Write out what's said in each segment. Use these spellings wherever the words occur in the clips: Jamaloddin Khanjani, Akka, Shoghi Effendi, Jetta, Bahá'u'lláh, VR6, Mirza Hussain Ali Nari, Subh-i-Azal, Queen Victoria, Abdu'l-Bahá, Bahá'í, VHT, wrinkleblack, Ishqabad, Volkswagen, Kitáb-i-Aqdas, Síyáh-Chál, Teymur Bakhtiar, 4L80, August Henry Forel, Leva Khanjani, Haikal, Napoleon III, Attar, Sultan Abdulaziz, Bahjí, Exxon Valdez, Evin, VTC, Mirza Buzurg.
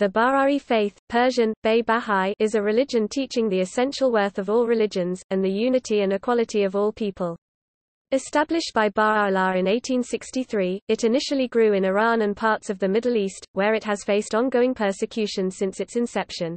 The Bahá'í faith, Persian, Bahái, is a religion teaching the essential worth of all religions, and the unity and equality of all people. Established by Bahá'u'lláh in 1863, it initially grew in Iran and parts of the Middle East, where it has faced ongoing persecution since its inception.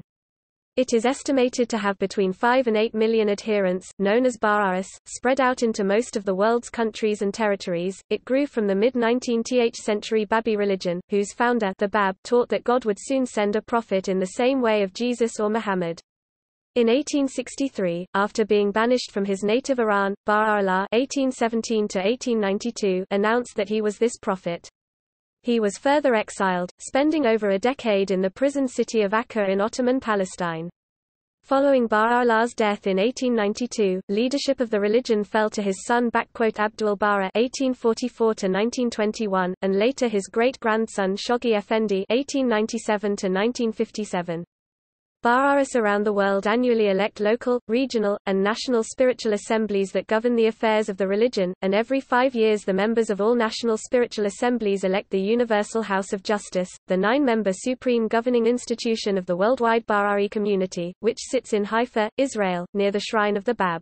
It is estimated to have between 5 and 8 million adherents, known as Bahá'ís, spread out into most of the world's countries and territories. It grew from the mid-19th century Bahá'í religion, whose founder, the Bab, taught that God would soon send a prophet in the same way of Jesus or Muhammad. In 1863, after being banished from his native Iran, Bahá'u'lláh (1817–1892) announced that he was this prophet. He was further exiled, spending over a decade in the prison city of Akka in Ottoman Palestine. Following Bahá'u'lláh's death in 1892, leadership of the religion fell to his son Abdu'l-Bahá (1844–1921) and later his great-grandson Shoghi Effendi (1897–1957). Bahá'ís around the world annually elect local, regional, and national spiritual assemblies that govern the affairs of the religion, and every 5 years the members of all national spiritual assemblies elect the Universal House of Justice, the 9-member supreme governing institution of the worldwide Bahá'í community, which sits in Haifa, Israel, near the shrine of the Bab.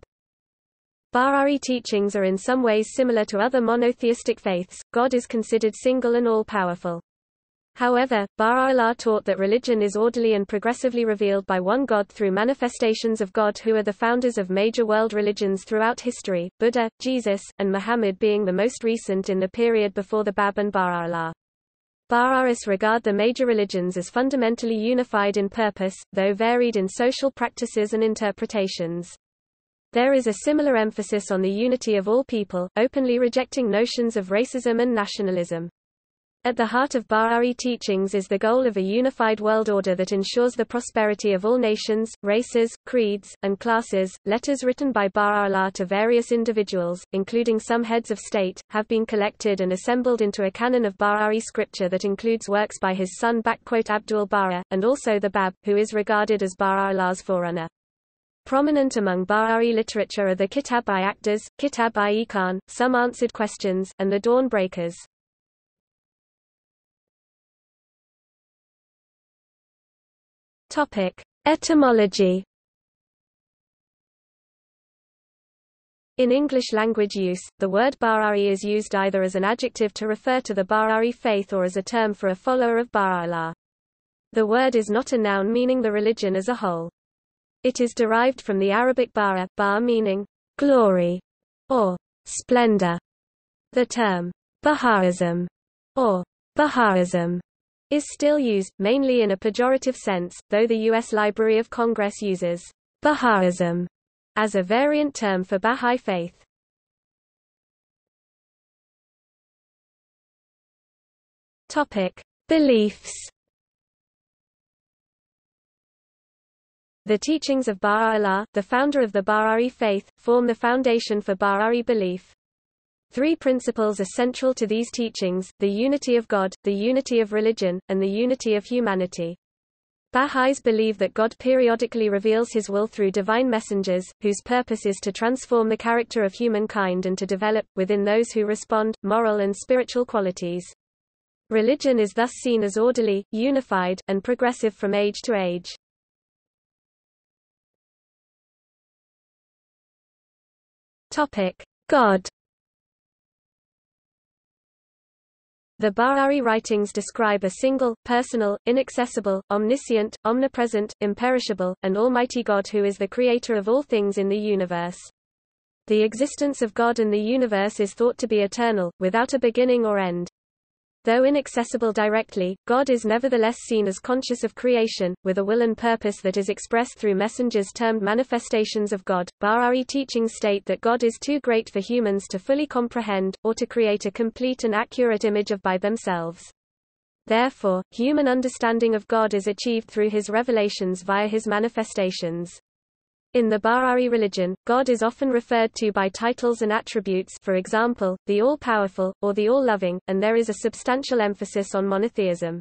Bahá'í teachings are in some ways similar to other monotheistic faiths. God is considered single and all-powerful. However, Bahá'u'lláh taught that religion is orderly and progressively revealed by one God through manifestations of God who are the founders of major world religions throughout history, Buddha, Jesus, and Muhammad being the most recent in the period before the Bab and Bahá'u'lláh. Bahá'ís regard the major religions as fundamentally unified in purpose, though varied in social practices and interpretations. There is a similar emphasis on the unity of all people, openly rejecting notions of racism and nationalism. At the heart of Bahá'í teachings is the goal of a unified world order that ensures the prosperity of all nations, races, creeds, and classes. Letters written by Bahá'u'lláh to various individuals, including some heads of state, have been collected and assembled into a canon of Bahá'í scripture that includes works by his son Abdu'l-Bahá, and also the Bab, who is regarded as Bahá'u'lláh's forerunner. Prominent among Bahá'í literature are the Kitáb-i-Aqdas, Kitáb-i-Íqán, Some Answered Questions, and the Dawn Breakers. Etymology. In English language use, the word Bahá'í is used either as an adjective to refer to the Bahá'í faith or as a term for a follower of Bahá'u'lláh. The word is not a noun meaning the religion as a whole. It is derived from the Arabic Baha, meaning glory or splendor. The term Bahá'ísm or Bahá'ísm is still used, mainly in a pejorative sense, though the U.S. Library of Congress uses Bahá'ísm as a variant term for Bahá'í faith. Beliefs. The teachings of Bahá'u'lláh, the founder of the Bahá'í faith, form the foundation for Bahá'í belief. Three principles are central to these teachings: the unity of God, the unity of religion, and the unity of humanity. Baha'is believe that God periodically reveals his will through divine messengers, whose purpose is to transform the character of humankind and to develop, within those who respond, moral and spiritual qualities. Religion is thus seen as orderly, unified, and progressive from age to age. God. The Bahá'í writings describe a single, personal, inaccessible, omniscient, omnipresent, imperishable, and almighty God who is the creator of all things in the universe. The existence of God and the universe is thought to be eternal, without a beginning or end. Though inaccessible directly, God is nevertheless seen as conscious of creation, with a will and purpose that is expressed through messengers termed manifestations of God. Bahá'í teachings state that God is too great for humans to fully comprehend, or to create a complete and accurate image of by themselves. Therefore, human understanding of God is achieved through his revelations via his manifestations. In the Bahá'í religion, God is often referred to by titles and attributes, for example, the all-powerful, or the all-loving, and there is a substantial emphasis on monotheism.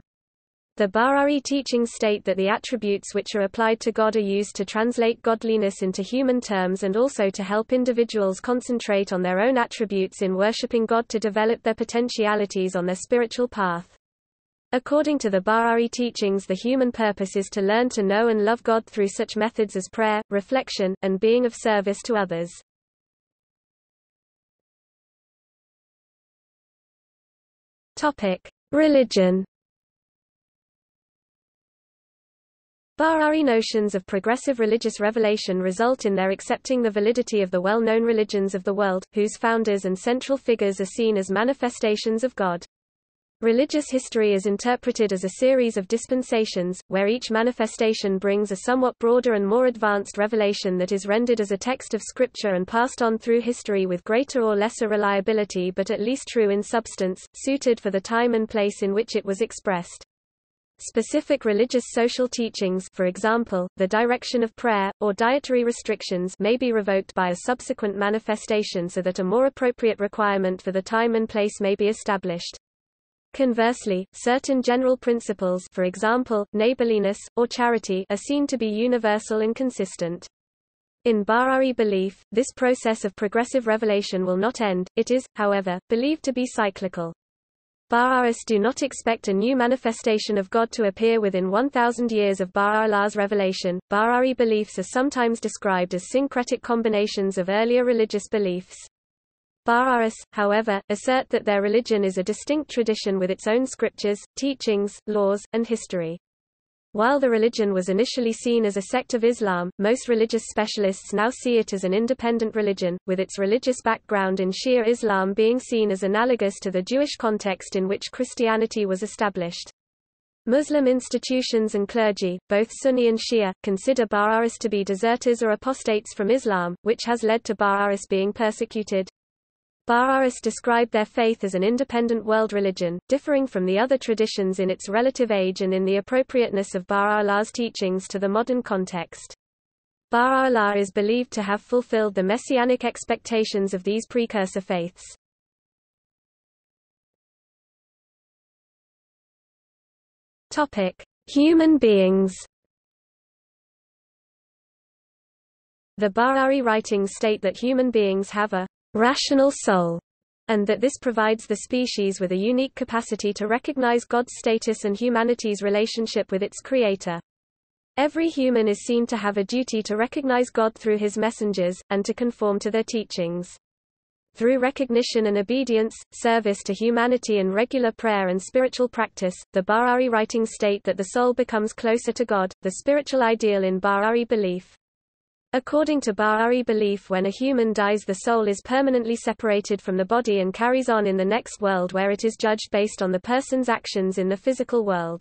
The Bahá'í teachings state that the attributes which are applied to God are used to translate godliness into human terms and also to help individuals concentrate on their own attributes in worshipping God to develop their potentialities on their spiritual path. According to the Bahá'í teachings, the human purpose is to learn to know and love God through such methods as prayer, reflection, and being of service to others. Religion. Bahá'í notions of progressive religious revelation result in their accepting the validity of the well-known religions of the world, whose founders and central figures are seen as manifestations of God. Religious history is interpreted as a series of dispensations, where each manifestation brings a somewhat broader and more advanced revelation that is rendered as a text of scripture and passed on through history with greater or lesser reliability, but at least true in substance, suited for the time and place in which it was expressed. Specific religious social teachings, for example, the direction of prayer, or dietary restrictions, may be revoked by a subsequent manifestation so that a more appropriate requirement for the time and place may be established. Conversely, certain general principles, for example, neighborliness, or charity, are seen to be universal and consistent. In Bahá'í belief, this process of progressive revelation will not end; it is, however, believed to be cyclical. Bahá'ís do not expect a new manifestation of God to appear within 1,000 years of Baha'u'llah's revelation. Bahá'í beliefs are sometimes described as syncretic combinations of earlier religious beliefs. Bahá'ís, however, assert that their religion is a distinct tradition with its own scriptures, teachings, laws, and history. While the religion was initially seen as a sect of Islam, most religious specialists now see it as an independent religion, with its religious background in Shia Islam being seen as analogous to the Jewish context in which Christianity was established. Muslim institutions and clergy, both Sunni and Shia, consider Bahá'ís to be deserters or apostates from Islam, which has led to Bahá'ís being persecuted. Bahá'ís describe their faith as an independent world religion, differing from the other traditions in its relative age and in the appropriateness of Baha'u'llah's teachings to the modern context. Baha'u'lláh is believed to have fulfilled the messianic expectations of these precursor faiths. Human beings. The Bahá'í writings state that human beings have a rational soul, and that this provides the species with a unique capacity to recognize God's status and humanity's relationship with its creator. Every human is seen to have a duty to recognize God through his messengers, and to conform to their teachings. Through recognition and obedience, service to humanity and regular prayer and spiritual practice, the Bahá'í writings state that the soul becomes closer to God, the spiritual ideal in Bahá'í belief. According to Bahá'í belief, when a human dies, the soul is permanently separated from the body and carries on in the next world, where it is judged based on the person's actions in the physical world.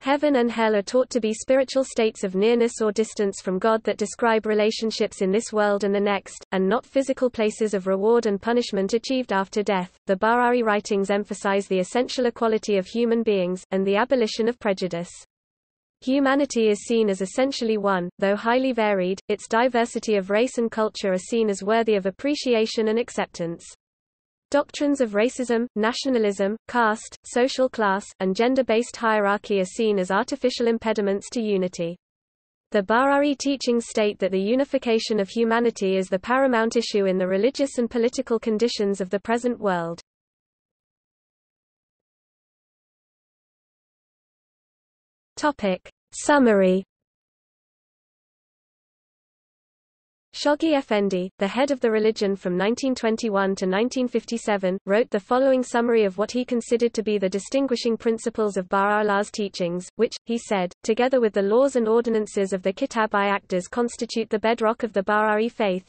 Heaven and hell are taught to be spiritual states of nearness or distance from God that describe relationships in this world and the next, and not physical places of reward and punishment achieved after death. The Bahá'í writings emphasize the essential equality of human beings, and the abolition of prejudice. Humanity is seen as essentially one, though highly varied; its diversity of race and culture are seen as worthy of appreciation and acceptance. Doctrines of racism, nationalism, caste, social class, and gender-based hierarchy are seen as artificial impediments to unity. The Bahá'í teachings state that the unification of humanity is the paramount issue in the religious and political conditions of the present world. Summary. Shoghi Effendi, the head of the religion from 1921 to 1957, wrote the following summary of what he considered to be the distinguishing principles of Baha'u'llah's teachings, which, he said, together with the laws and ordinances of the Kitáb-i-Aqdas, constitute the bedrock of the Bahá'í faith.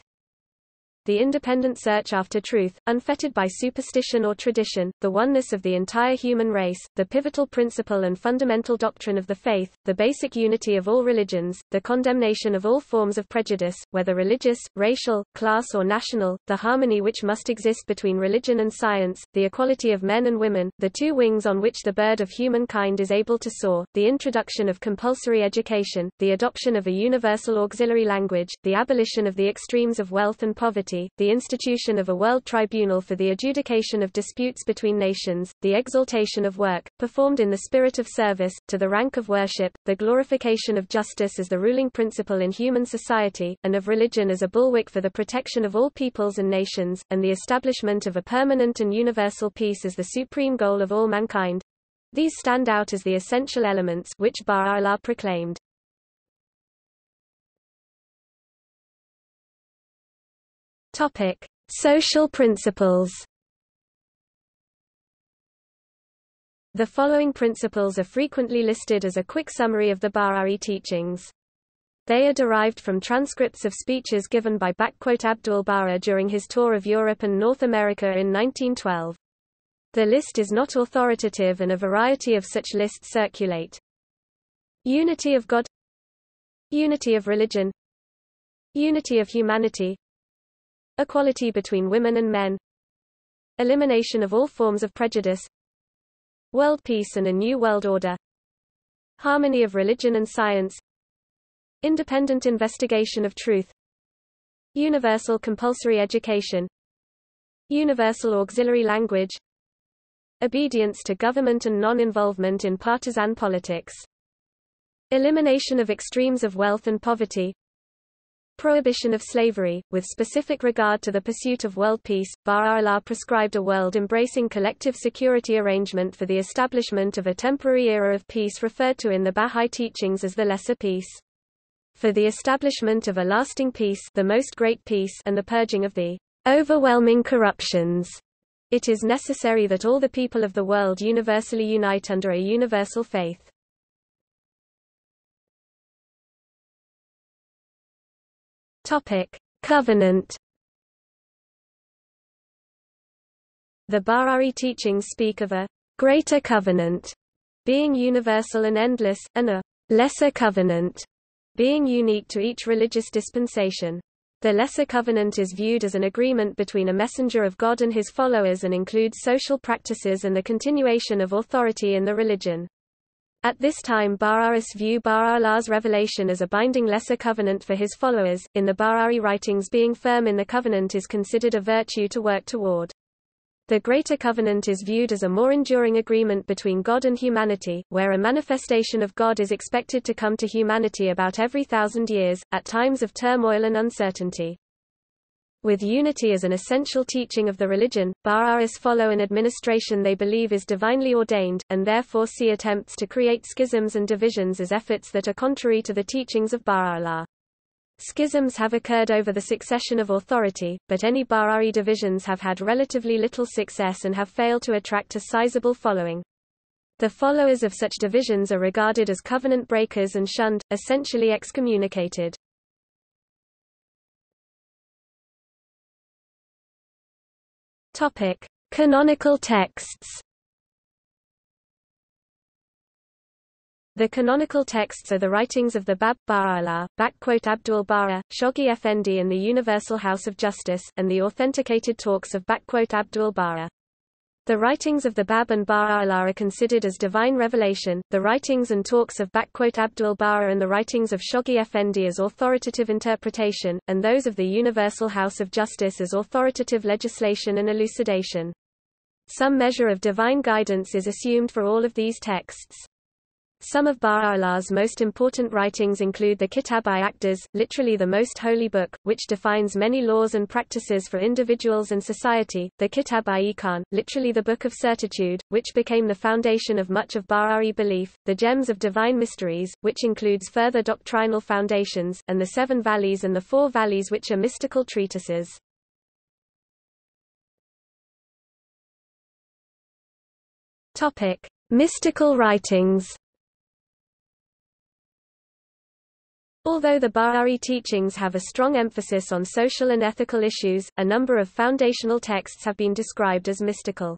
The independent search after truth, unfettered by superstition or tradition, the oneness of the entire human race, the pivotal principle and fundamental doctrine of the faith, the basic unity of all religions, the condemnation of all forms of prejudice, whether religious, racial, class or national, the harmony which must exist between religion and science, the equality of men and women, the two wings on which the bird of humankind is able to soar, the introduction of compulsory education, the adoption of a universal auxiliary language, the abolition of the extremes of wealth and poverty, the institution of a world tribunal for the adjudication of disputes between nations, the exaltation of work, performed in the spirit of service, to the rank of worship, the glorification of justice as the ruling principle in human society, and of religion as a bulwark for the protection of all peoples and nations, and the establishment of a permanent and universal peace as the supreme goal of all mankind. These stand out as the essential elements which Bahá'u'lláh proclaimed. Topic: Social principles. The following principles are frequently listed as a quick summary of the Bahá'í teachings. They are derived from transcripts of speeches given by Abdu'l-Bahá during his tour of Europe and North America in 1912. The list is not authoritative and a variety of such lists circulate. Unity of God, unity of religion, unity of humanity, equality between women and men, elimination of all forms of prejudice, world peace and a new world order, harmony of religion and science, independent investigation of truth, universal compulsory education, universal auxiliary language, obedience to government and non-involvement in partisan politics, elimination of extremes of wealth and poverty, prohibition of slavery, with specific regard to the pursuit of world peace. Bahá'u'lláh prescribed a world-embracing collective security arrangement for the establishment of a temporary era of peace referred to in the Bahá'í teachings as the Lesser Peace, for the establishment of a lasting peace, the Most Great Peace, and the purging of the overwhelming corruptions. It is necessary that all the people of the world universally unite under a universal faith. Covenant. The Bahá'í teachings speak of a greater covenant being universal and endless, and a lesser covenant being unique to each religious dispensation. The Lesser Covenant is viewed as an agreement between a messenger of God and his followers and includes social practices and the continuation of authority in the religion. At this time, Bahá'ís view Bahá'u'lláh's revelation as a binding lesser covenant for his followers. In the Bahá'í writings, being firm in the covenant is considered a virtue to work toward. The Greater Covenant is viewed as a more enduring agreement between God and humanity, where a manifestation of God is expected to come to humanity about every 1,000 years, at times of turmoil and uncertainty. With unity as an essential teaching of the religion, Bahá'ís follow an administration they believe is divinely ordained, and therefore see attempts to create schisms and divisions as efforts that are contrary to the teachings of Bahá'u'lláh. Schisms have occurred over the succession of authority, but any Bahá'í divisions have had relatively little success and have failed to attract a sizable following. The followers of such divisions are regarded as covenant breakers and shunned, essentially excommunicated. Canonical texts. The canonical texts are the writings of the Bab Bahá'u'lláh, Abdu'l-Bahá, Shoghi Effendi and the Universal House of Justice, and the authenticated talks of Abdu'l-Bahá. The writings of the Bab and Bahá'u'lláh are considered as divine revelation, the writings and talks of Abdu'l-Bahá and the writings of Shoghi Effendi as authoritative interpretation, and those of the Universal House of Justice as authoritative legislation and elucidation. Some measure of divine guidance is assumed for all of these texts. Some of Bahá'u'lláh's most important writings include the Kitáb-i-Aqdas, literally the Most Holy Book, which defines many laws and practices for individuals and society, the Kitáb-i-Íqán, literally the Book of Certitude, which became the foundation of much of Bahá'í belief, the Gems of Divine Mysteries, which includes further doctrinal foundations, and the Seven Valleys and the Four Valleys, which are mystical treatises. Mystical writings. Although the Bahá'í teachings have a strong emphasis on social and ethical issues, a number of foundational texts have been described as mystical.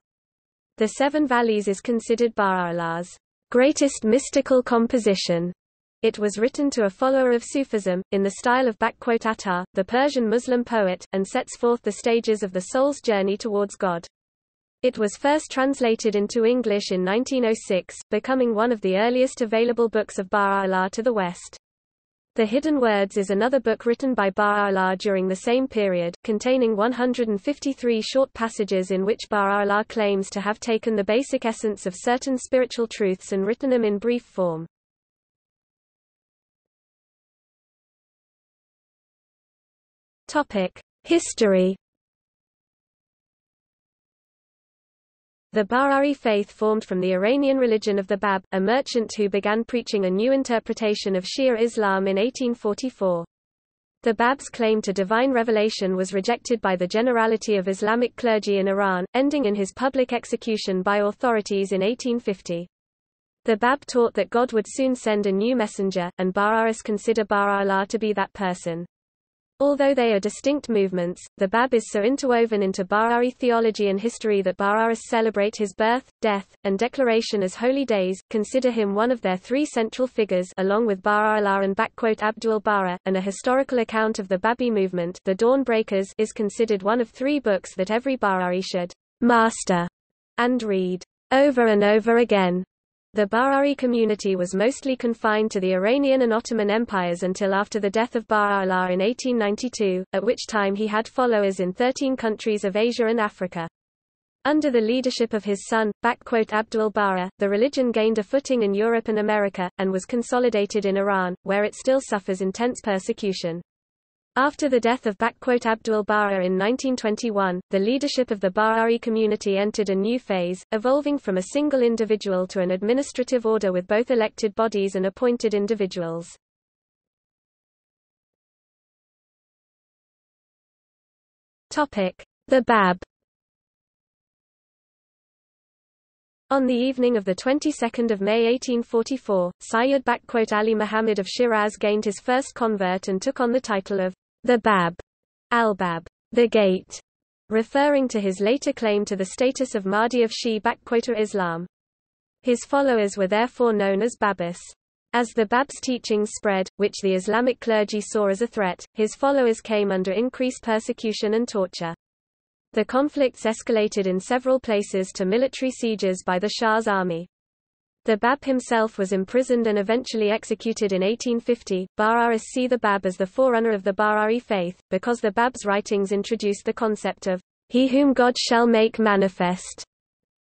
The Seven Valleys is considered Bahá'u'lláh's greatest mystical composition. It was written to a follower of Sufism, in the style of Attar, the Persian Muslim poet, and sets forth the stages of the soul's journey towards God. It was first translated into English in 1906, becoming one of the earliest available books of Bahá'u'lláh to the West. The Hidden Words is another book written by Bahá'u'lláh during the same period, containing 153 short passages in which Bahá'u'lláh claims to have taken the basic essence of certain spiritual truths and written them in brief form. History. The Bahá'í faith formed from the Iranian religion of the Bab, a merchant who began preaching a new interpretation of Shia Islam in 1844. The Bab's claim to divine revelation was rejected by the generality of Islamic clergy in Iran, ending in his public execution by authorities in 1850. The Bab taught that God would soon send a new messenger, and Bahá'ís consider Bahá'u'lláh to be that person. Although they are distinct movements, the Bab is so interwoven into Bahá'í theology and history that Bahá'ís celebrate his birth, death, and declaration as holy days, consider him one of their three central figures along with Bahá'u'lláh and Abdu'l-Bahá, and a historical account of the Bahá'í movement, The Dawn Breakers, is considered one of three books that every Bahá'í should master and read over and over again. The Bahá'í community was mostly confined to the Iranian and Ottoman empires until after the death of Bahá'u'lláh in 1892, at which time he had followers in 13 countries of Asia and Africa. Under the leadership of his son, Abdu'l-Bahá, the religion gained a footing in Europe and America, and was consolidated in Iran, where it still suffers intense persecution. After the death of Abdu'l-Bahá in 1921, the leadership of the Bahá'í community entered a new phase, evolving from a single individual to an administrative order with both elected bodies and appointed individuals. The Bab. On the evening of the 22nd of May 1844, Sayyid Ali Muhammad of Shiraz gained his first convert and took on the title of the Bab, al-Bab, the gate, referring to his later claim to the status of Mahdi of Shia Islam. His followers were therefore known as Babis. As the Bab's teachings spread, which the Islamic clergy saw as a threat, his followers came under increased persecution and torture. The conflicts escalated in several places to military sieges by the Shah's army. The Bab himself was imprisoned and eventually executed in 1850. Bahá'ís see the Bab as the forerunner of the Bahá'í faith, because the Bab's writings introduced the concept of "He whom God shall make manifest,"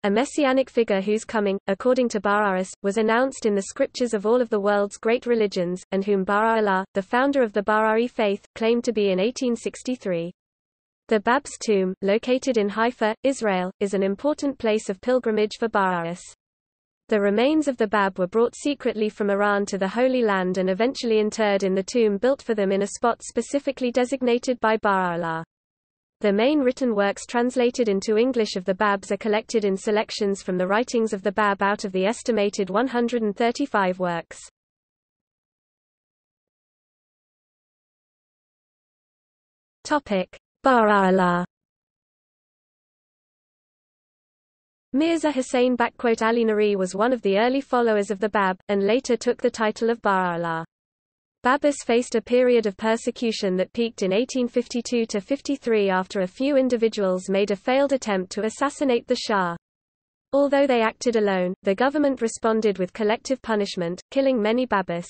a messianic figure whose coming, according to Bahá'ís, was announced in the scriptures of all of the world's great religions, and whom Bahá'u'lláh, the founder of the Bahá'í faith, claimed to be in 1863. The Bab's tomb, located in Haifa, Israel, is an important place of pilgrimage for Bahá'ís. The remains of the Bab were brought secretly from Iran to the Holy Land and eventually interred in the tomb built for them in a spot specifically designated by Bahá'u'lláh. The main written works translated into English of the Babs are collected in selections from the writings of the Bab out of the estimated 135 works. Bahá'u'lláh. Mirza Hussain Ali Nari was one of the early followers of the Bab, and later took the title of Bahá'u'lláh. Babis faced a period of persecution that peaked in 1852–53 after a few individuals made a failed attempt to assassinate the Shah. Although they acted alone, the government responded with collective punishment, killing many Babis.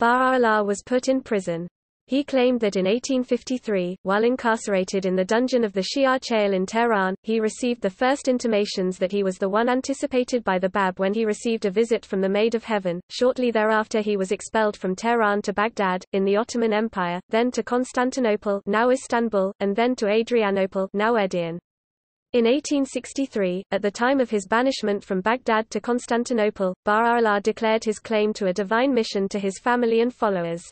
Bahá'u'lláh was put in prison. He claimed that in 1853, while incarcerated in the dungeon of the Síyáh-Chál in Tehran, he received the first intimations that he was the one anticipated by the Bab when he received a visit from the Maid of Heaven. Shortly thereafter he was expelled from Tehran to Baghdad, in the Ottoman Empire, then to Constantinople, now Istanbul, and then to Adrianople, now Edirne. In 1863, at the time of his banishment from Baghdad to Constantinople, Bahá'u'lláh declared his claim to a divine mission to his family and followers.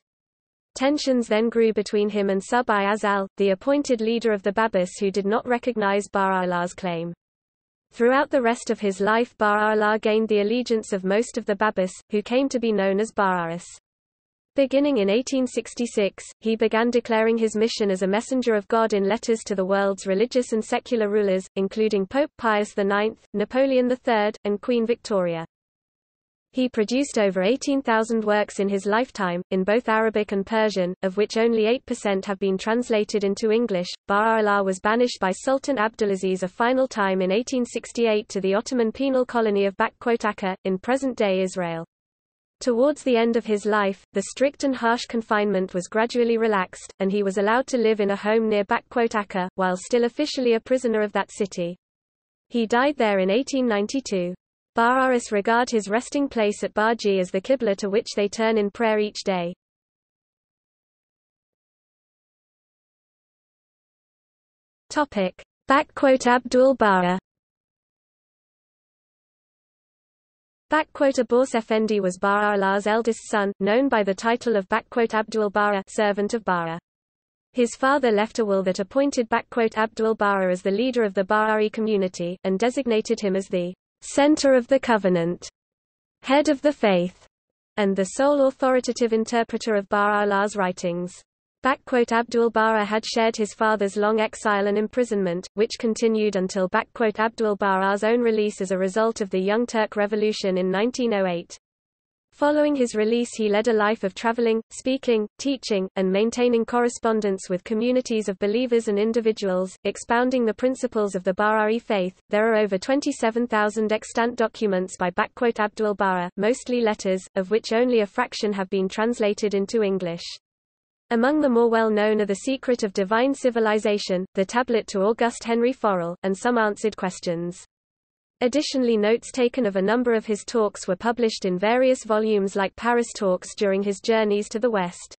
Tensions then grew between him and Subh-i-Azal, the appointed leader of the Babis, who did not recognize Bahá'u'lláh's claim. Throughout the rest of his life Bahá'u'lláh gained the allegiance of most of the Babis, who came to be known as Bahá'ís. Beginning in 1866, he began declaring his mission as a messenger of God in letters to the world's religious and secular rulers, including Pope Pius IX, Napoleon III, and Queen Victoria. He produced over 18,000 works in his lifetime, in both Arabic and Persian, of which only 8% have been translated into English. Bahá'u'lláh was banished by Sultan Abdulaziz a final time in 1868 to the Ottoman penal colony of Akka, in present-day Israel. Towards the end of his life, the strict and harsh confinement was gradually relaxed, and he was allowed to live in a home near Akka, while still officially a prisoner of that city. He died there in 1892. Bahá'ís regard his resting place at Bahjí as the Qibla to which they turn in prayer each day. Abdu'l-Bahá. Abdu'l Effendi was Bahá'u'lláh's eldest son, known by the title of Abdu'l-Bahá, servant of Bahá. His father left a will that appointed Abdu'l-Bahá as the leader of the Bahá'í community, and designated him as the center of the covenant, head of the faith, and the sole authoritative interpreter of Bahá'u'lláh's writings. Abdu'l-Bahá had shared his father's long exile and imprisonment, which continued until Abdu'l-Bahā's own release as a result of the Young Turk Revolution in 1908. Following his release, he led a life of traveling, speaking, teaching, and maintaining correspondence with communities of believers and individuals, expounding the principles of the Bahá'í faith. There are over 27,000 extant documents by Abdu'l-Bahá, mostly letters, of which only a fraction have been translated into English. Among the more well-known are The Secret of Divine Civilization, The Tablet to August Henry Forel, and Some Answered Questions. Additionally, notes taken of a number of his talks were published in various volumes like Paris Talks during his journeys to the West.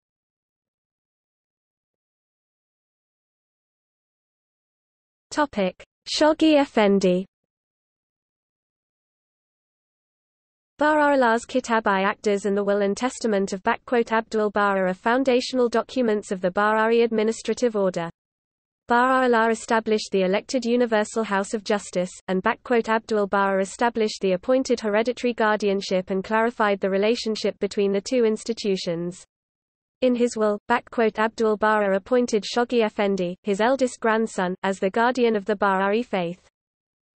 Shoghi Effendi. Bahá'u'lláh's Kitáb-i-Aqdas and the Will and Testament of Abdu'l-Bahá are foundational documents of the Bahá'í administrative order. Bahá'u'lláh established the elected Universal House of Justice, and Abdu'l-Bahá established the appointed hereditary guardianship and clarified the relationship between the two institutions. In his will, Abdu'l-Bahá appointed Shoghi Effendi, his eldest grandson, as the guardian of the Bahá'í faith.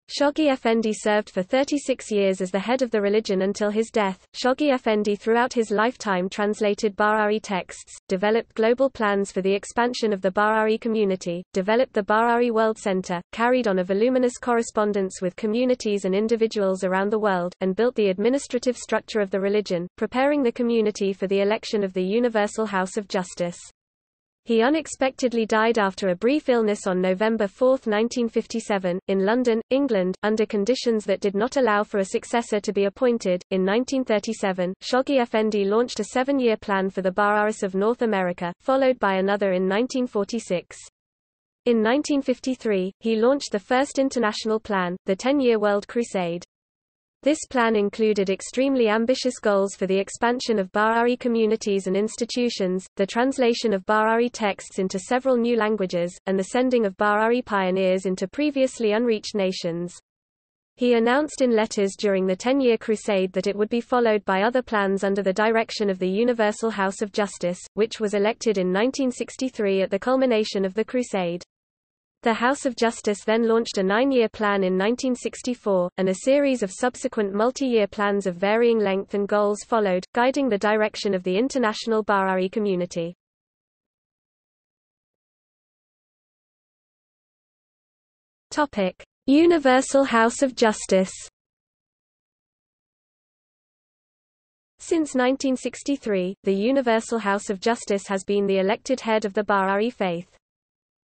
Shoghi Effendi served for 36 years as the head of the religion until his death. Shoghi Effendi throughout his lifetime translated Bahá'í texts, developed global plans for the expansion of the Bahá'í community, developed the Bahá'í World Center, carried on a voluminous correspondence with communities and individuals around the world, and built the administrative structure of the religion, preparing the community for the election of the Universal House of Justice. He unexpectedly died after a brief illness on November 4, 1957, in London, England, under conditions that did not allow for a successor to be appointed. In 1937, Shoghi Effendi launched a 7-year plan for the Bahá'ís of North America, followed by another in 1946. In 1953, he launched the first international plan, the 10-year World Crusade. This plan included extremely ambitious goals for the expansion of Bahá'í communities and institutions, the translation of Bahá'í texts into several new languages, and the sending of Bahá'í pioneers into previously unreached nations. He announced in letters during the 10-year crusade that it would be followed by other plans under the direction of the Universal House of Justice, which was elected in 1963 at the culmination of the crusade. The House of Justice then launched a 9-year plan in 1964, and a series of subsequent multi-year plans of varying length and goals followed, guiding the direction of the international Bahá'í community. Universal House of Justice. Since 1963, the Universal House of Justice has been the elected head of the Bahá'í faith.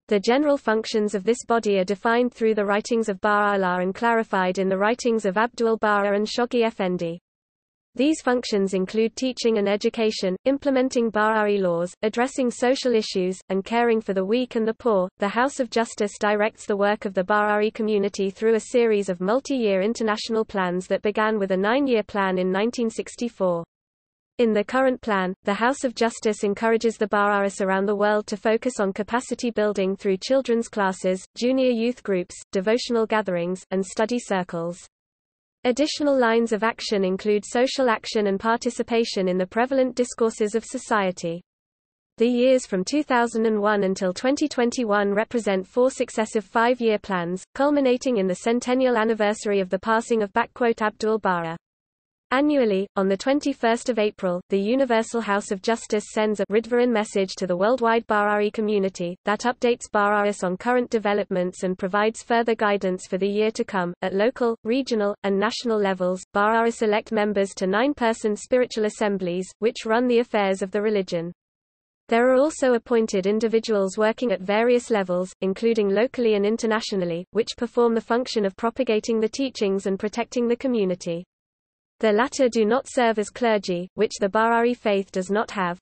The general functions of this body are defined through the writings of Bahá'u'lláh and clarified in the writings of Abdu'l-Bahá and Shoghi Effendi. These functions include teaching and education, implementing Bahá'í laws, addressing social issues, and caring for the weak and the poor. The House of Justice directs the work of the Bahá'í community through a series of multi-year international plans that began with a 9-year plan in 1964. In the current plan, the House of Justice encourages the Bahá'ís around the world to focus on capacity building through children's classes, junior youth groups, devotional gatherings, and study circles. Additional lines of action include social action and participation in the prevalent discourses of society. The years from 2001 until 2021 represent 4 successive 5-year plans, culminating in the centennial anniversary of the passing of Abdu'l-Bahá. Annually, on 21 April, the Universal House of Justice sends a Ridvaran message to the worldwide Bahá'í community, that updates Bahá'ís on current developments and provides further guidance for the year to come. At local, regional, and national levels, Bahá'ís elect members to 9-person spiritual assemblies, which run the affairs of the religion. There are also appointed individuals working at various levels, including locally and internationally, which perform the function of propagating the teachings and protecting the community. The latter do not serve as clergy, which the Bahá'í faith does not have.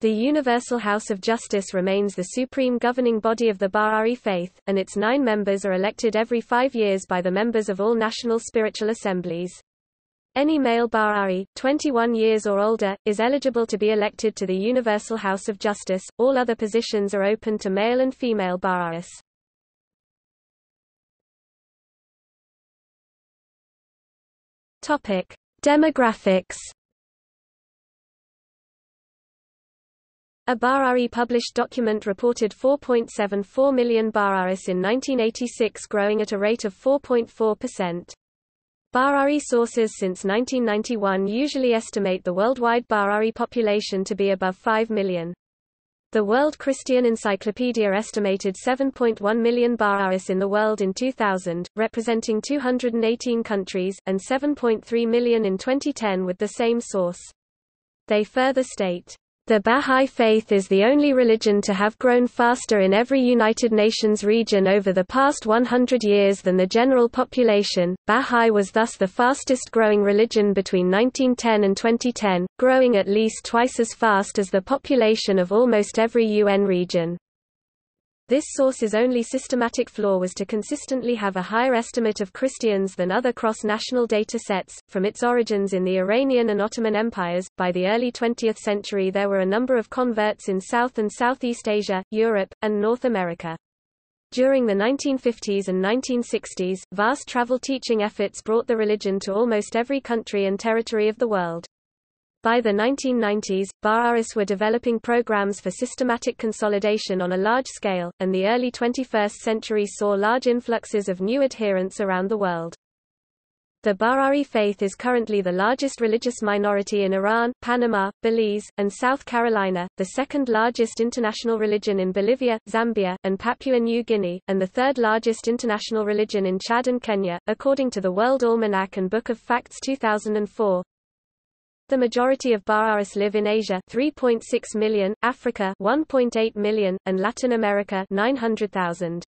The Universal House of Justice remains the supreme governing body of the Bahá'í faith, and its 9 members are elected every 5 years by the members of all national spiritual assemblies. Any male Bahá'í, 21 years or older, is eligible to be elected to the Universal House of Justice. All other positions are open to male and female Bahá'ís. Topic: Demographics. A Bahá'í published document reported 4.74 million Bahá'ís in 1986, growing at a rate of 4.4%. Bahá'í sources since 1991 usually estimate the worldwide Bahá'í population to be above 5 million. The World Christian Encyclopedia estimated 7.1 million Bahá'ís in the world in 2000, representing 218 countries, and 7.3 million in 2010 with the same source. They further state, "The Bahá'í faith is the only religion to have grown faster in every United Nations region over the past 100 years than the general population." Bahá'í was thus the fastest growing religion between 1910 and 2010, growing at least twice as fast as the population of almost every UN region. This source's only systematic flaw was to consistently have a higher estimate of Christians than other cross-national data sets. From its origins in the Iranian and Ottoman empires, by the early 20th century there were a number of converts in South and Southeast Asia, Europe, and North America. During the 1950s and 1960s, vast travel teaching efforts brought the religion to almost every country and territory of the world. By the 1990s, Bahá'ís were developing programs for systematic consolidation on a large scale, and the early 21st century saw large influxes of new adherents around the world. The Bahá'í faith is currently the largest religious minority in Iran, Panama, Belize, and South Carolina, the second largest international religion in Bolivia, Zambia, and Papua New Guinea, and the third largest international religion in Chad and Kenya, according to the World Almanac and Book of Facts 2004. The majority of Bahá'ís live in Asia, 3.6 million, Africa, 1.8 million, and Latin America, 900,000.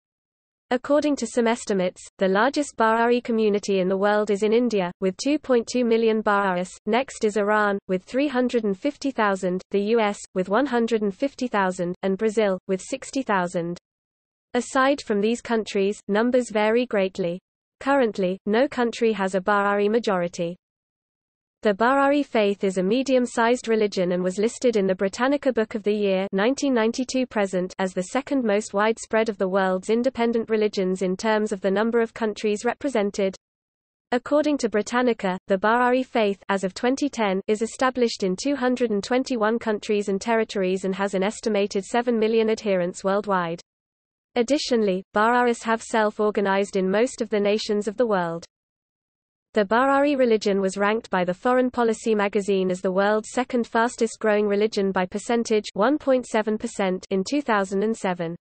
According to some estimates, the largest Bahá'í community in the world is in India, with 2.2 million Bahá'ís, next is Iran, with 350,000, the US, with 150,000, and Brazil, with 60,000. Aside from these countries, numbers vary greatly. Currently, no country has a Bahá'í majority. The Bahá'í faith is a medium-sized religion and was listed in the Britannica Book of the Year 1992-present as the second most widespread of the world's independent religions in terms of the number of countries represented. According to Britannica, the Bahá'í faith as of 2010 is established in 221 countries and territories and has an estimated 7 million adherents worldwide. Additionally, Bahá'ís have self-organized in most of the nations of the world. The Bahá'í religion was ranked by the Foreign Policy magazine as the world's second fastest growing religion by percentage 1.7% in 2007.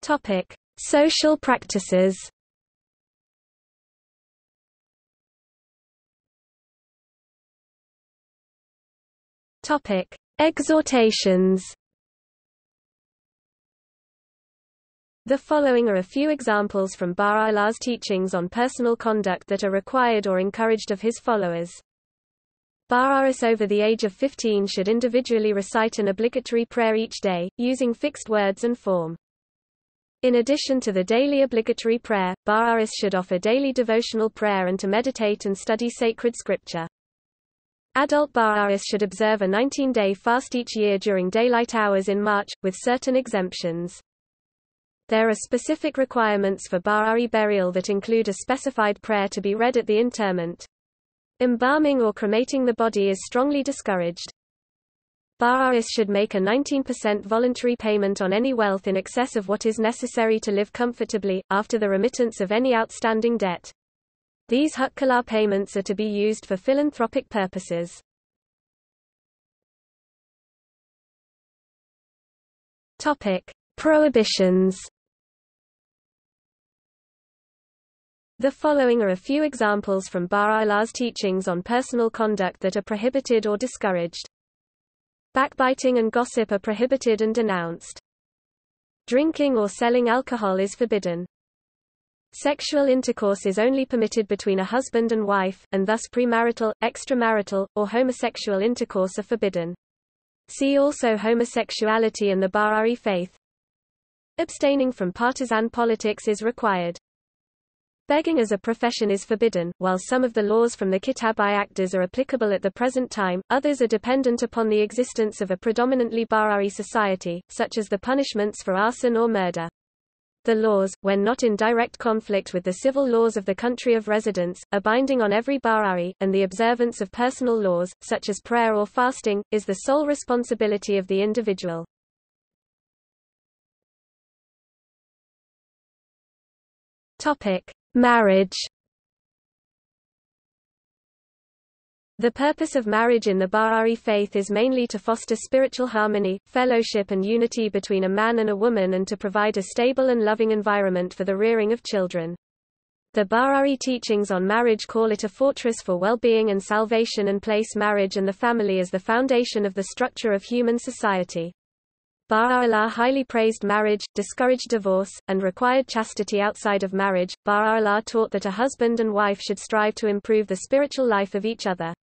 Topic: Social practices. Topic: Exhortations. The following are a few examples from Bahá'u'lláh's teachings on personal conduct that are required or encouraged of his followers. Bahá'ís over the age of 15 should individually recite an obligatory prayer each day, using fixed words and form. In addition to the daily obligatory prayer, Bahá'ís should offer daily devotional prayer and to meditate and study sacred scripture. Adult Bahá'ís should observe a 19-day fast each year during daylight hours in March, with certain exemptions. There are specific requirements for Bahá'í burial that include a specified prayer to be read at the interment. Embalming or cremating the body is strongly discouraged. Bahá'ís should make a 19% voluntary payment on any wealth in excess of what is necessary to live comfortably, after the remittance of any outstanding debt. These hukkalah payments are to be used for philanthropic purposes. Prohibitions. The following are a few examples from Bahá'u'lláh's teachings on personal conduct that are prohibited or discouraged. Backbiting and gossip are prohibited and denounced. Drinking or selling alcohol is forbidden. Sexual intercourse is only permitted between a husband and wife, and thus premarital, extramarital, or homosexual intercourse are forbidden. See also homosexuality and the Bahá'í faith. Abstaining from partisan politics is required. Begging as a profession is forbidden. While some of the laws from the Kitáb-i-Aqdas are applicable at the present time, others are dependent upon the existence of a predominantly Bahá'í society, such as the punishments for arson or murder. The laws, when not in direct conflict with the civil laws of the country of residence, are binding on every Bahá'í, and the observance of personal laws, such as prayer or fasting, is the sole responsibility of the individual. Marriage. The purpose of marriage in the Bahá'í faith is mainly to foster spiritual harmony, fellowship and unity between a man and a woman, and to provide a stable and loving environment for the rearing of children. The Bahá'í teachings on marriage call it a fortress for well-being and salvation, and place marriage and the family as the foundation of the structure of human society. Bahá'u'lláh highly praised marriage, discouraged divorce, and required chastity outside of marriage. Bahá'u'lláh taught that a husband and wife should strive to improve the spiritual life of each other.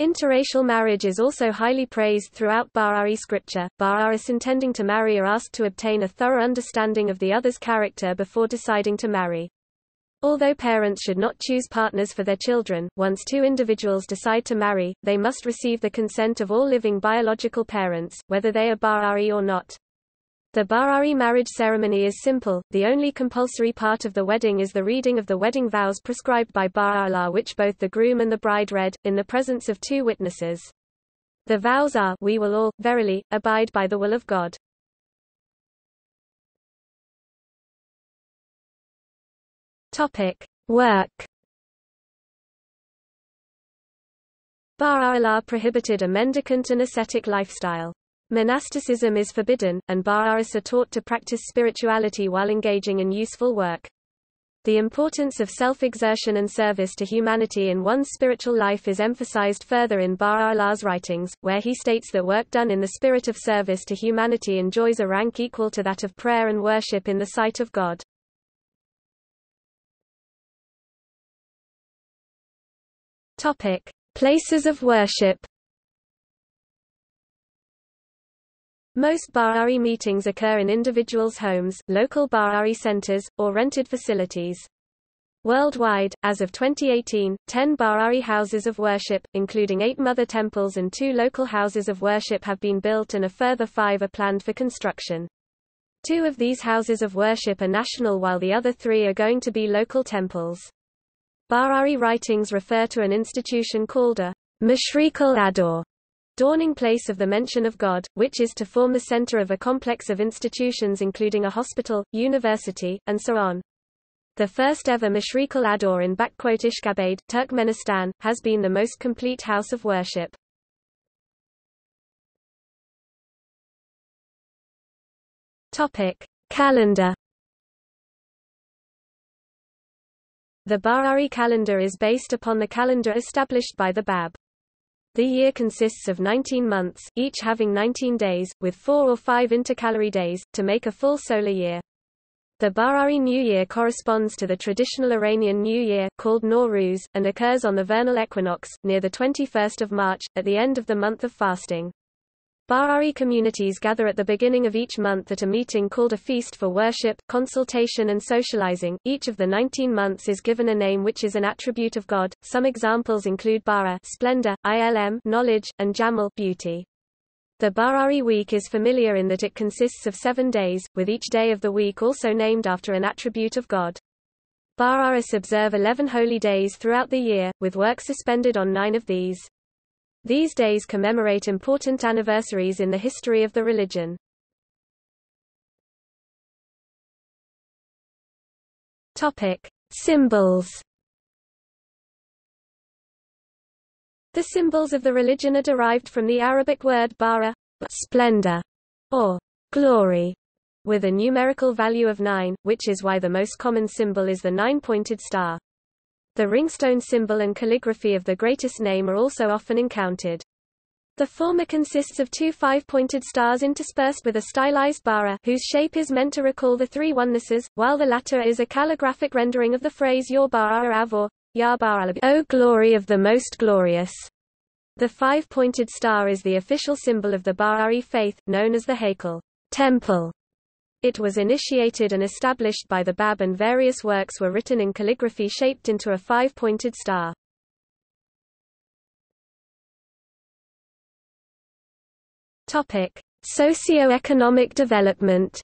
Interracial marriage is also highly praised throughout Bahá'í scripture. Bahá'ís intending to marry are asked to obtain a thorough understanding of the other's character before deciding to marry. Although parents should not choose partners for their children, once two individuals decide to marry, they must receive the consent of all living biological parents, whether they are Bahá'í or not. The Bahá'í marriage ceremony is simple. The only compulsory part of the wedding is the reading of the wedding vows prescribed by Bahá'u'lláh, which both the groom and the bride read, in the presence of two witnesses. The vows are, "We will all, verily, abide by the will of God." Work. Bahá'u'lláh prohibited a mendicant and ascetic lifestyle. Monasticism is forbidden, and Bahá'ís are taught to practice spirituality while engaging in useful work. The importance of self-exertion and service to humanity in one's spiritual life is emphasized further in Bahá'u'lláh's writings, where he states that work done in the spirit of service to humanity enjoys a rank equal to that of prayer and worship in the sight of God. Places of worship. Most Bahá'í meetings occur in individuals' homes, local Bahá'í centers, or rented facilities. Worldwide, as of 2018, 10 Bahá'í houses of worship, including 8 mother temples and 2 local houses of worship, have been built, and a further 5 are planned for construction. 2 of these houses of worship are national, while the other 3 are going to be local temples. Bahá'í writings refer to an institution called a Mashriq al-Ador, dawning place of the mention of God, which is to form the center of a complex of institutions including a hospital, university, and so on. The first ever Mashriq al-Ador in Ishqabad, Turkmenistan, has been the most complete house of worship. Calendar. The Bahá'í calendar is based upon the calendar established by the Bab. The year consists of 19 months, each having 19 days, with 4 or 5 intercalary days, to make a full solar year. The Bahá'í New Year corresponds to the traditional Iranian New Year, called Nowruz, and occurs on the vernal equinox, near the 21st of March, at the end of the month of fasting. Bahá'í communities gather at the beginning of each month at a meeting called a feast for worship, consultation and socializing. Each of the 19 months is given a name which is an attribute of God. Some examples include Bara, splendor, Ilm, knowledge, and Jamal, beauty. The Bahá'í week is familiar in that it consists of 7 days, with each day of the week also named after an attribute of God. Bahá'ís observe 11 holy days throughout the year, with work suspended on 9 of these. These days commemorate important anniversaries in the history of the religion. Topic: Symbols. The symbols of the religion are derived from the Arabic word bara, splendor, or glory, with a numerical value of 9, which is why the most common symbol is the 9-pointed star. The ringstone symbol and calligraphy of the greatest name are also often encountered. The former consists of 2 5-pointed stars interspersed with a stylized bara, whose shape is meant to recall the three onenesses, while the latter is a calligraphic rendering of the phrase Yor Bahá'u'lláh Av or Ya Bahá'u'lláh, O Glory of the Most Glorious. The 5-pointed star is the official symbol of the Bahá'í faith, known as the Haikal, temple. It was initiated and established by the Bab, and various works were written in calligraphy shaped into a five-pointed star. Topic: Socio-economic development.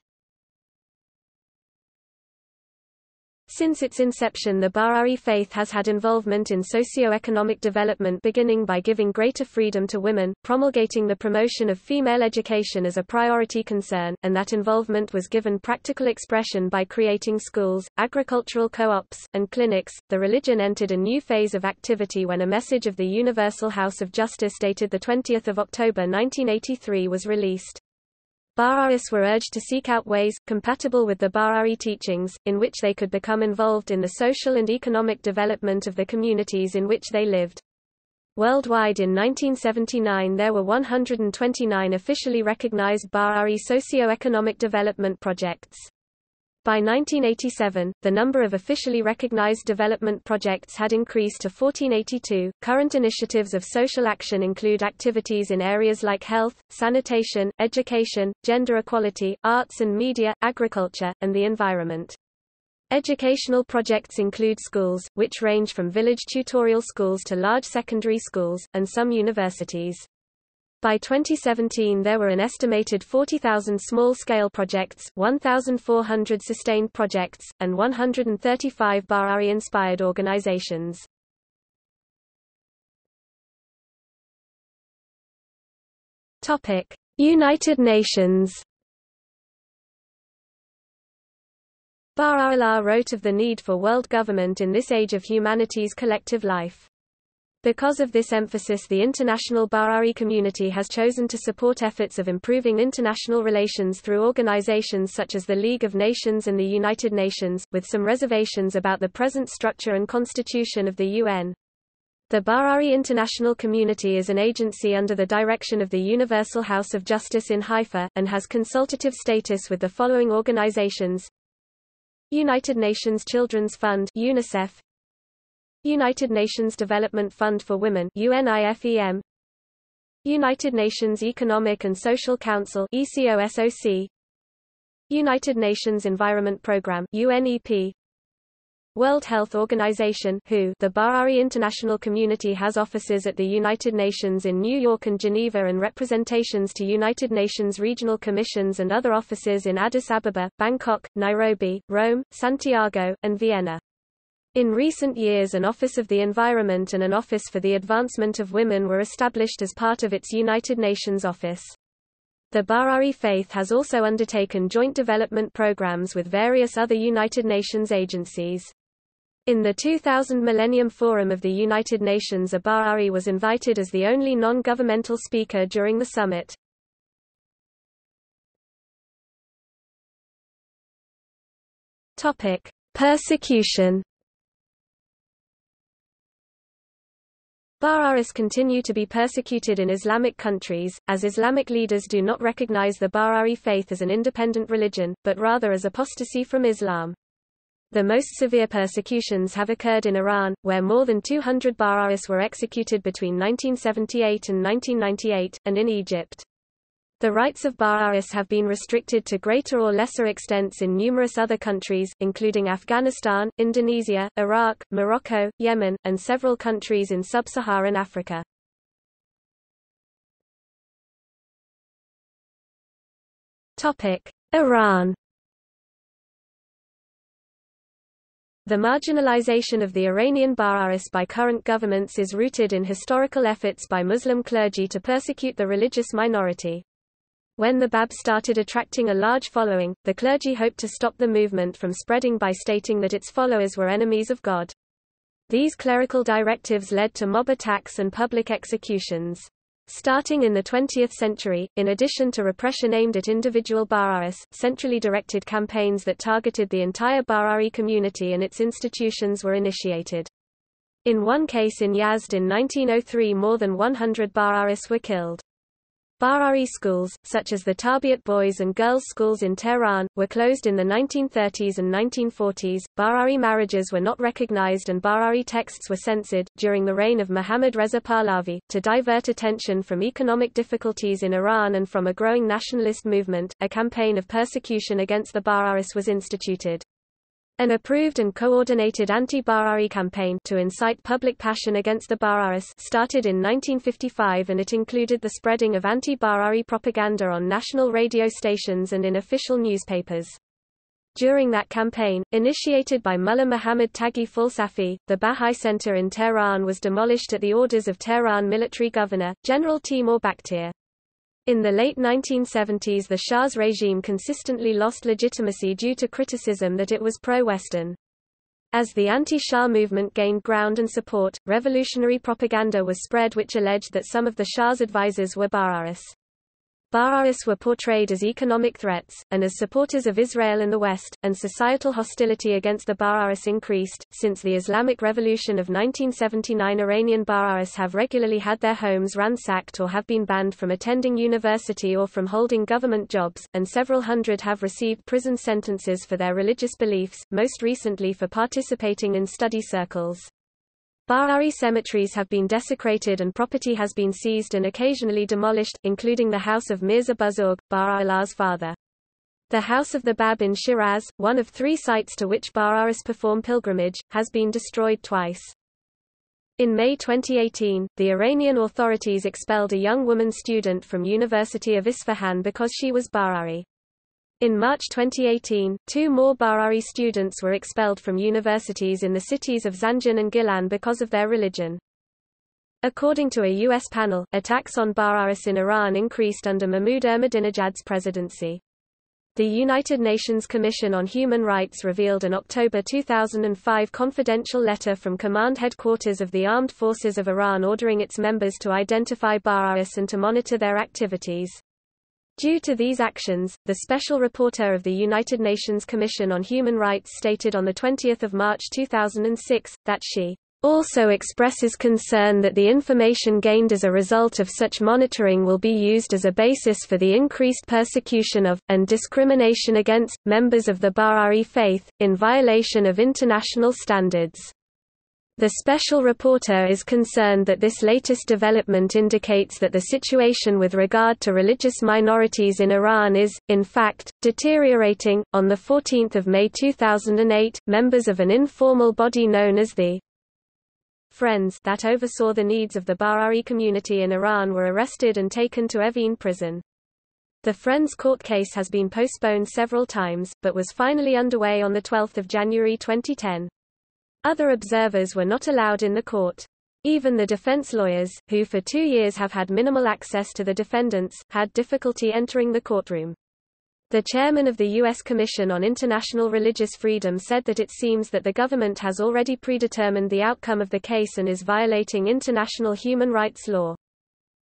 Since its inception, the Bahá'í faith has had involvement in socio-economic development, beginning by giving greater freedom to women, promulgating the promotion of female education as a priority concern, and that involvement was given practical expression by creating schools, agricultural co-ops, and clinics. The religion entered a new phase of activity when a message of the Universal House of Justice dated 20 October 1983 was released. Bahá'ís were urged to seek out ways, compatible with the Bahá'í teachings, in which they could become involved in the social and economic development of the communities in which they lived. Worldwide in 1979 there were 129 officially recognized Bahá'í socio-economic development projects. By 1987, the number of officially recognized development projects had increased to 1482. Current initiatives of social action include activities in areas like health, sanitation, education, gender equality, arts and media, agriculture, and the environment. Educational projects include schools, which range from village tutorial schools to large secondary schools, and some universities. By 2017 there were an estimated 40,000 small-scale projects, 1,400 sustained projects, and 135 Bahá'í-inspired organizations. United Nations. Bahá'u'lláh wrote of the need for world government in this age of humanity's collective life. Because of this emphasis, the international Bahá'í community has chosen to support efforts of improving international relations through organizations such as the League of Nations and the United Nations, with some reservations about the present structure and constitution of the UN. The Bahá'í international community is an agency under the direction of the Universal House of Justice in Haifa, and has consultative status with the following organizations: United Nations Children's Fund (UNICEF), United Nations Development Fund for Women (UNIFEM), United Nations Economic and Social Council (ECOSOC), United Nations Environment Programme (UNEP), World Health Organization (WHO). The Bahá'í international community has offices at the United Nations in New York and Geneva, and representations to United Nations regional commissions and other offices in Addis Ababa, Bangkok, Nairobi, Rome, Santiago, and Vienna. In recent years, an Office of the Environment and an Office for the Advancement of Women were established as part of its United Nations office. The Bahá'í faith has also undertaken joint development programs with various other United Nations agencies. In the 2000 Millennium Forum of the United Nations, a Bahá'í was invited as the only non-governmental speaker during the summit. Topic: Persecution. Bahá'ís continue to be persecuted in Islamic countries, as Islamic leaders do not recognize the Bahá'í faith as an independent religion, but rather as apostasy from Islam. The most severe persecutions have occurred in Iran, where more than 200 Bahá'ís were executed between 1978 and 1998, and in Egypt. The rights of Bahá'ís have been restricted to greater or lesser extents in numerous other countries, including Afghanistan, Indonesia, Iraq, Morocco, Yemen, and several countries in sub-Saharan Africa. Iran. The marginalization of the Iranian Bahá'ís by current governments is rooted in historical efforts by Muslim clergy to persecute the religious minority. When the Bab started attracting a large following, the clergy hoped to stop the movement from spreading by stating that its followers were enemies of God. These clerical directives led to mob attacks and public executions. Starting in the 20th century, in addition to repression aimed at individual Bahá'ís, centrally directed campaigns that targeted the entire Bahá'í community and its institutions were initiated. In one case in Yazd in 1903, more than 100 Bahá'ís were killed. Bahá'í schools, such as the Tarbiat boys and girls' schools in Tehran, were closed in the 1930s and 1940s. Bahá'í marriages were not recognized and Bahá'í texts were censored, during the reign of Muhammad Reza Pahlavi, to divert attention from economic difficulties in Iran and from a growing nationalist movement. A campaign of persecution against the Bahá'ís was instituted. An approved and coordinated anti-Bahá'í campaign to incite public passion against the Bahá'ís started in 1955, and it included the spreading of anti-Bahá'í propaganda on national radio stations and in official newspapers. During that campaign, initiated by Mullah Muhammad Taghi Falsafi, the Bahái Center in Tehran was demolished at the orders of Tehran military governor, General Teymur Bakhtiar. In the late 1970s, the Shah's regime consistently lost legitimacy due to criticism that it was pro-Western. As the anti-Shah movement gained ground and support, revolutionary propaganda was spread which alleged that some of the Shah's advisors were Bahá'ís. Bahá'ís were portrayed as economic threats, and as supporters of Israel and the West, and societal hostility against the Bahá'ís increased. Since the Islamic Revolution of 1979, Iranian Bahá'ís have regularly had their homes ransacked or have been banned from attending university or from holding government jobs, and several hundred have received prison sentences for their religious beliefs, most recently for participating in study circles. Bahá'í cemeteries have been desecrated and property has been seized and occasionally demolished, including the house of Mirza Buzurg, Bahá'u'llah's father. The house of the Bab in Shiraz, one of three sites to which Bahá'ís perform pilgrimage, has been destroyed twice. In May 2018, the Iranian authorities expelled a young woman student from University of Isfahan because she was Bahá'í. In March 2018, two more Bahá'í students were expelled from universities in the cities of Zanjan and Gilan because of their religion. According to a U.S. panel, attacks on Bahá'ís in Iran increased under Mahmoud Ahmadinejad's presidency. The United Nations Commission on Human Rights revealed an October 2005 confidential letter from Command Headquarters of the Armed Forces of Iran ordering its members to identify Bahá'ís and to monitor their activities. Due to these actions, the Special Rapporteur of the United Nations Commission on Human Rights stated on 20 March 2006, that she also expresses concern that the information gained as a result of such monitoring will be used as a basis for the increased persecution of, and discrimination against, members of the Bahá'í faith, in violation of international standards. The special rapporteur is concerned that this latest development indicates that the situation with regard to religious minorities in Iran is, in fact, deteriorating. On 14 May 2008, members of an informal body known as the Friends that oversaw the needs of the Bahá'í community in Iran were arrested and taken to Evin prison. The Friends court case has been postponed several times, but was finally underway on 12 January 2010. Other observers were not allowed in the court. Even the defense lawyers, who for 2 years have had minimal access to the defendants, had difficulty entering the courtroom. The chairman of the U.S. Commission on International Religious Freedom said that it seems that the government has already predetermined the outcome of the case and is violating international human rights law.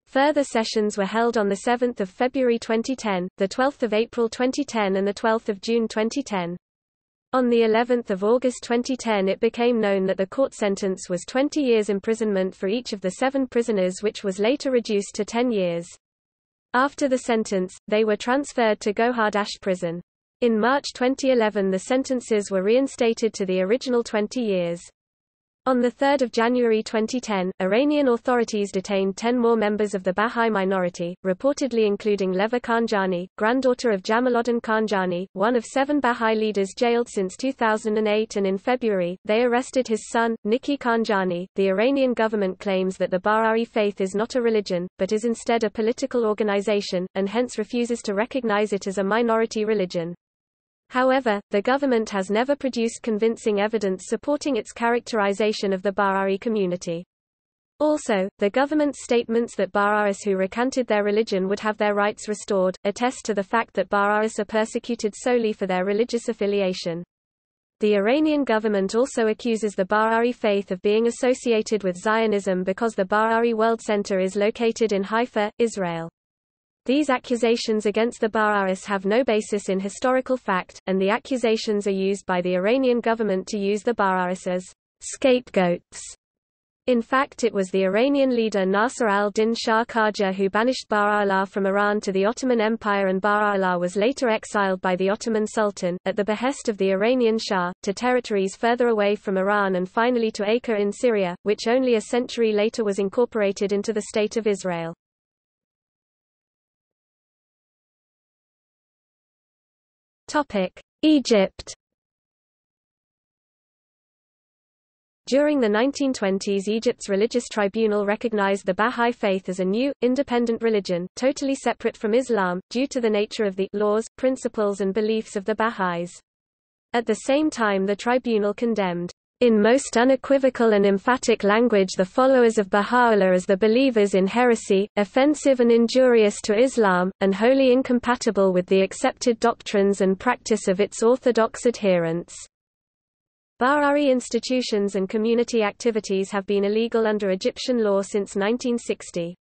Further sessions were held on 7 February 2010, 12 April 2010 and 12 June 2010. On the 11th of August 2010 it became known that the court sentence was 20 years imprisonment for each of the 7 prisoners, which was later reduced to 10 years. After the sentence, they were transferred to Gohardash prison. In March 2011 the sentences were reinstated to the original 20 years. On 3 January 2010, Iranian authorities detained 10 more members of the Bahá'í minority, reportedly including Leva Khanjani, granddaughter of Jamaloddin Khanjani, one of 7 Bahá'í leaders jailed since 2008, and in February, they arrested his son, Nikhi Khanjani. The Iranian government claims that the Bahá'í faith is not a religion, but is instead a political organization, and hence refuses to recognize it as a minority religion. However, the government has never produced convincing evidence supporting its characterization of the Bahá'í community. Also, the government's statements that Bahá'ís who recanted their religion would have their rights restored, attest to the fact that Bahá'ís are persecuted solely for their religious affiliation. The Iranian government also accuses the Bahá'í faith of being associated with Zionism because the Bahá'í World Center is located in Haifa, Israel. These accusations against the Bahá'ís have no basis in historical fact, and the accusations are used by the Iranian government to use the Bahá'ís as scapegoats In fact, it was the Iranian leader Nasr al-Din Shah Qajar who banished Bahá'u'lláh from Iran to the Ottoman Empire, and Bahá'u'lláh was later exiled by the Ottoman Sultan, at the behest of the Iranian Shah, to territories further away from Iran and finally to Akka in Syria, which only a century later was incorporated into the State of Israel. Egypt. During the 1920s, Egypt's religious tribunal recognized the Bahá'í faith as a new, independent religion, totally separate from Islam, due to the nature of the laws, principles and beliefs of the Bahá'ís. At the same time, the tribunal condemned, in most unequivocal and emphatic language, the followers of Bahá'u'lláh as the believers in heresy, offensive and injurious to Islam, and wholly incompatible with the accepted doctrines and practice of its orthodox adherents. Bahá'í institutions and community activities have been illegal under Egyptian law since 1960.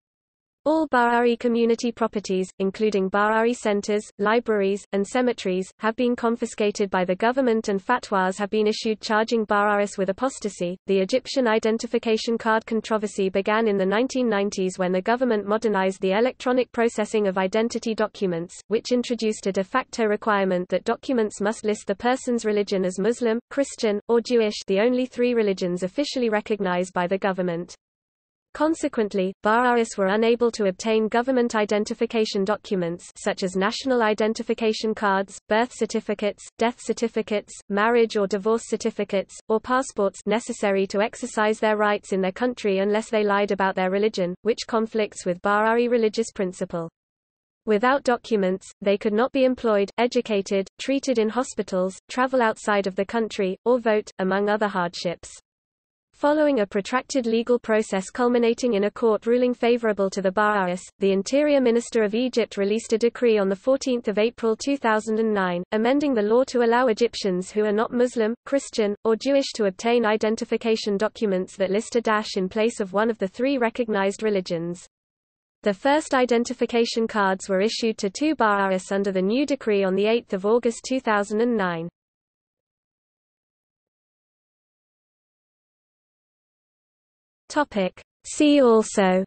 All Bahá'í community properties, including Bahá'í centers, libraries, and cemeteries, have been confiscated by the government, and fatwas have been issued charging Bahá'ís with apostasy. The Egyptian identification card controversy began in the 1990s when the government modernized the electronic processing of identity documents, which introduced a de facto requirement that documents must list the person's religion as Muslim, Christian, or Jewish, the only three religions officially recognized by the government. Consequently, Bahá'ís were unable to obtain government identification documents such as national identification cards, birth certificates, death certificates, marriage or divorce certificates, or passports necessary to exercise their rights in their country unless they lied about their religion, which conflicts with Bahá'í religious principle. Without documents, they could not be employed, educated, treated in hospitals, travel outside of the country, or vote, among other hardships. Following a protracted legal process culminating in a court ruling favorable to the Bahá'ís, the Interior Minister of Egypt released a decree on 14 April 2009, amending the law to allow Egyptians who are not Muslim, Christian, or Jewish to obtain identification documents that list a dash in place of one of the three recognized religions. The first identification cards were issued to two Bahá'ís under the new decree on 8 August 2009. See also: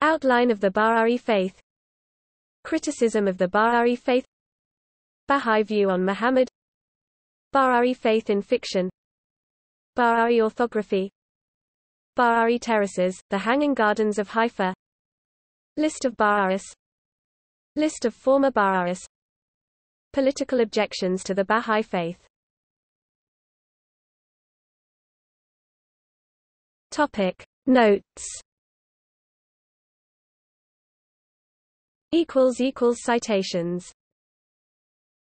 Outline of the Bahá'í faith, Criticism of the Bahá'í faith, Bahá'í view on Muhammad, Bahá'í faith in fiction, Bahá'í orthography, Bahá'í terraces, the Hanging Gardens of Haifa, List of Bahá'ís, List of former Bahá'ís, Political objections to the Bahá'í faith. Notes. Citations